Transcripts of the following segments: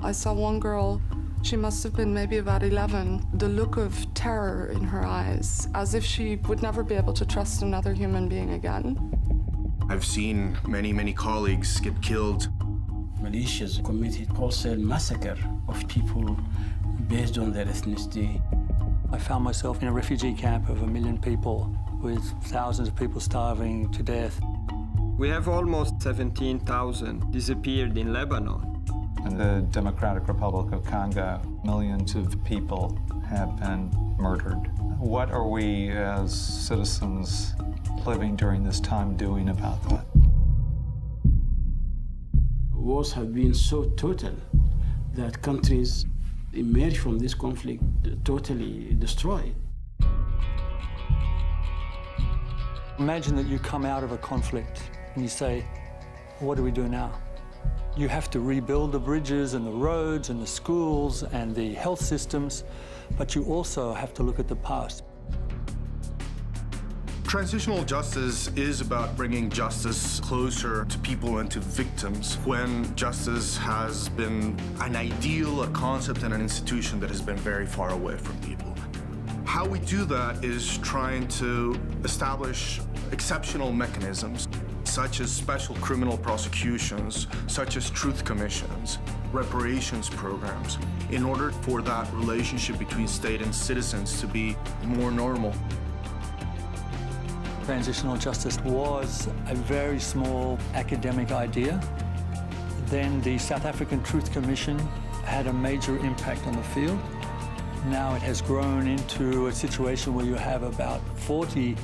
I saw one girl, she must have been maybe about 11, the look of terror in her eyes, as if she would never be able to trust another human being again. I've seen many colleagues get killed. Militias committed wholesale massacre of people based on their ethnicity. I found myself in a refugee camp of 1 million people, with thousands of people starving to death. We have almost 17,000 disappeared in Lebanon. In the Democratic Republic of Congo, millions of people have been murdered. What are we as citizens living during this time doing about that? Wars have been so total that countries emerge from this conflict totally destroyed. Imagine that you come out of a conflict and you say, what do we do now? You have to rebuild the bridges and the roads and the schools and the health systems, but you also have to look at the past. Transitional justice is about bringing justice closer to people and to victims when justice has been an ideal, a concept, and an institution that has been very far away from people. How we do that is trying to establish exceptional mechanisms, such as special criminal prosecutions, such as truth commissions, reparations programs, in order for that relationship between state and citizens to be more normal. Transitional justice was a very small academic idea. Then the South African Truth Commission had a major impact on the field. Now it has grown into a situation where you have about 40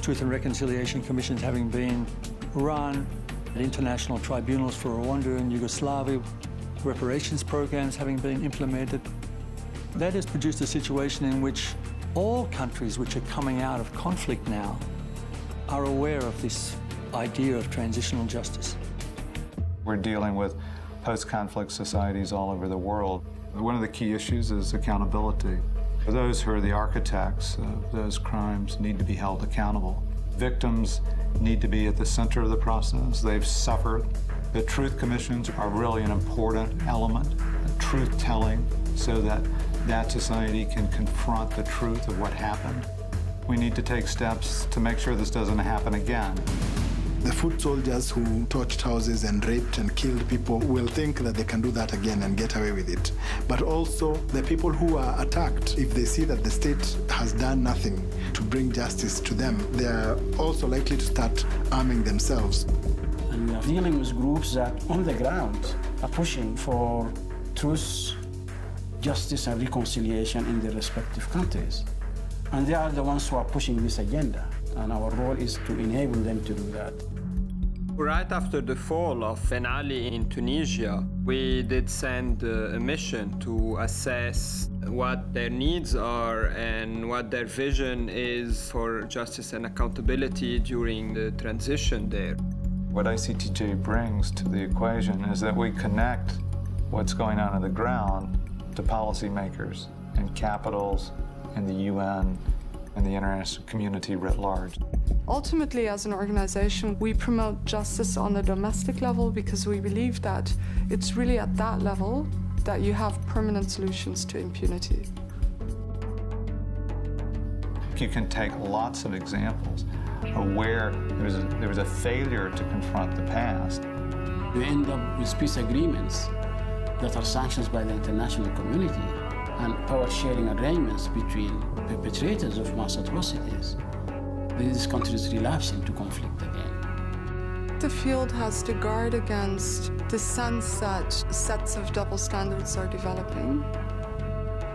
Truth and Reconciliation Commissions having been run, international tribunals for Rwanda and Yugoslavia, reparations programs having been implemented. That has produced a situation in which all countries which are coming out of conflict now are aware of this idea of transitional justice. We're dealing with post-conflict societies all over the world. One of the key issues is accountability. Those who are the architects of those crimes need to be held accountable. Victims need to be at the center of the process. They've suffered. The truth commissions are really an important element, truth-telling, so that that society can confront the truth of what happened. We need to take steps to make sure this doesn't happen again. The foot soldiers who torched houses and raped and killed people will think that they can do that again and get away with it. But also, the people who are attacked, if they see that the state has done nothing to bring justice to them, they are also likely to start arming themselves. And we are dealing with groups that, on the ground, are pushing for truth, justice, and reconciliation in their respective countries. And they are the ones who are pushing this agenda. And our role is to enable them to do that. Right after the fall of Ben Ali in Tunisia, we did send a mission to assess what their needs are and what their vision is for justice and accountability during the transition there. What ICTJ brings to the equation is that we connect what's going on the ground to policymakers and capitals and the UN and the international community writ large. Ultimately, as an organization, we promote justice on the domestic level because we believe that it's really at that level that you have permanent solutions to impunity. You can take lots of examples of where there was a failure to confront the past. We end up with peace agreements that are sanctioned by the international community and power-sharing arrangements between perpetrators of mass atrocities. These countries relapse into conflict again. The field has to guard against the sense that sets of double standards are developing.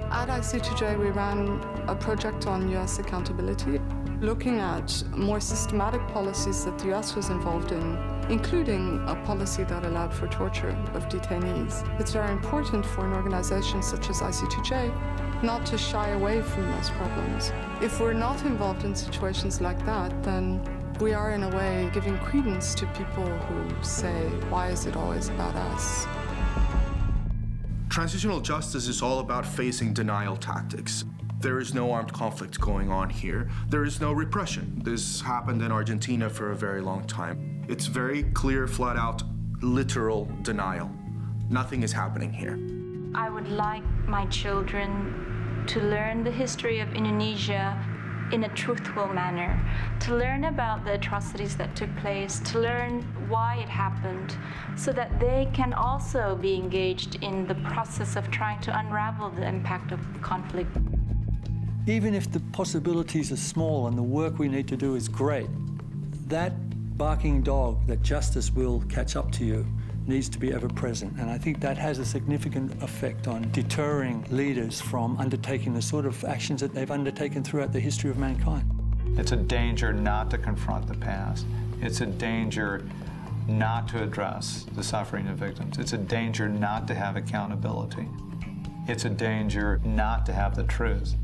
At ICTJ, we ran a project on U.S. accountability, looking at more systematic policies that the U.S. was involved in, including a policy that allowed for torture of detainees. It's very important for an organization such as ICTJ not to shy away from those problems. If we're not involved in situations like that, then we are in a way giving credence to people who say, why is it always about us? Transitional justice is all about facing denial tactics. There is no armed conflict going on here. There is no repression. This happened in Argentina for a very long time. It's very clear, flat out, literal denial. Nothing is happening here. I would like my children to learn the history of Indonesia in a truthful manner, to learn about the atrocities that took place, to learn why it happened, so that they can also be engaged in the process of trying to unravel the impact of the conflict. Even if the possibilities are small and the work we need to do is great, that barking dog that justice will catch up to you needs to be ever present. And I think that has a significant effect on deterring leaders from undertaking the sort of actions that they've undertaken throughout the history of mankind. It's a danger not to confront the past. It's a danger not to address the suffering of victims. It's a danger not to have accountability. It's a danger not to have the truth.